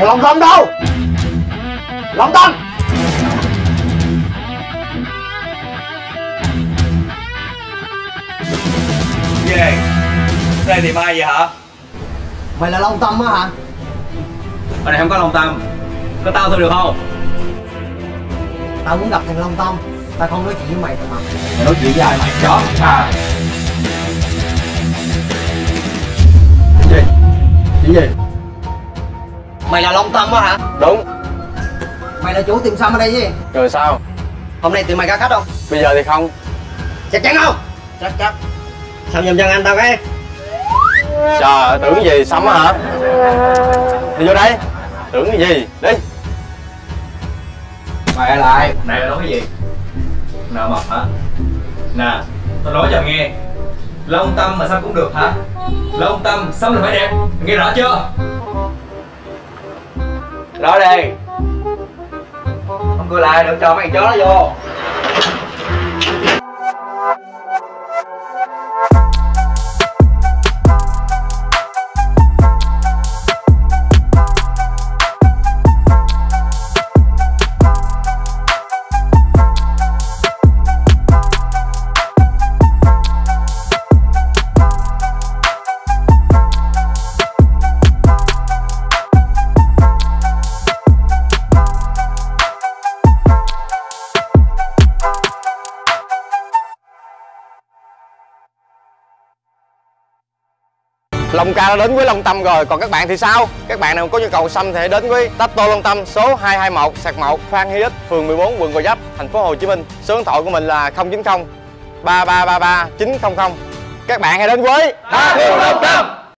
Long Tâm đâu? Long Tâm! Gì này? Đây tìm ai vậy hả? Mày là Long Tâm á hả? Ở đây không có Long Tâm. Có tao thôi được không? Tao muốn gặp thằng Long Tâm. Tao không nói chuyện với mày mà. Mày nói chuyện với ai mày chó? Hả? Gì? Chuyện gì? Mày là Long Tâm á hả? Đúng. Mày là chủ tiệm xăm ở đây chứ? Rồi sao? Hôm nay tụi mày có khách không? Bây giờ thì không. Chắc chắn không? Chắc chắn. Xăm giùm chân anh tao cái. Trời, tưởng gì xăm á hả? Đi vô đây. Tưởng gì? Đi. Mày là ai? Này nói cái gì? Nào mập hả? Nè, tao nói cho nghe. Long Tâm mà xăm cũng được hả? Long Tâm xăm là phải đẹp. Nghe rõ chưa? Đó đi. Không cười lại đừng cho mấy con chó nó vô. Long Ca đã đến với Long Tâm rồi, còn các bạn thì sao? Các bạn nào có nhu cầu xăm thì hãy đến với Tattoo Long Tâm số 221/1 Phan Hiết, phường 14, quận Gò Vấp, thành phố Hồ Chí Minh. Số điện thoại của mình là 090 3333 900. Các bạn hãy đến với Tattoo Long Tâm.